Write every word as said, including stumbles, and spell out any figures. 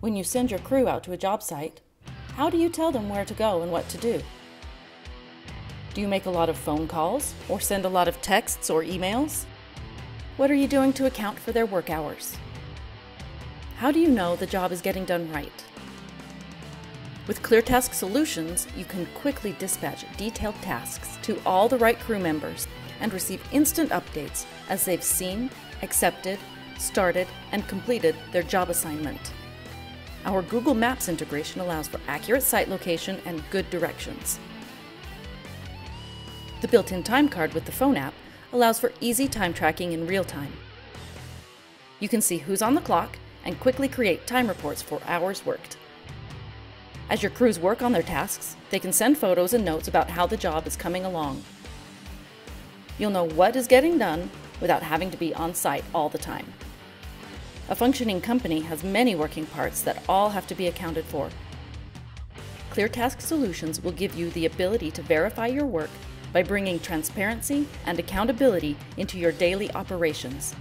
when you send your crew out to a job site, how do you tell them where to go and what to do? Do you make a lot of phone calls or send a lot of texts or emails? What are you doing to account for their work hours? How do you know the job is getting done right? With ClearTask Solutions, you can quickly dispatch detailed tasks to all the right crew members and receive instant updates as they've seen, accepted, started, and completed their job assignment. Our Google Maps integration allows for accurate site location and good directions. The built-in time card with the phone app allows for easy time tracking in real time. You can see who's on the clock and quickly create time reports for hours worked. As your crews work on their tasks, they can send photos and notes about how the job is coming along. You'll know what is getting done without having to be on site all the time. A functioning company has many working parts that all have to be accounted for. ClearTask Solutions will give you the ability to verify your work by bringing transparency and accountability into your daily operations.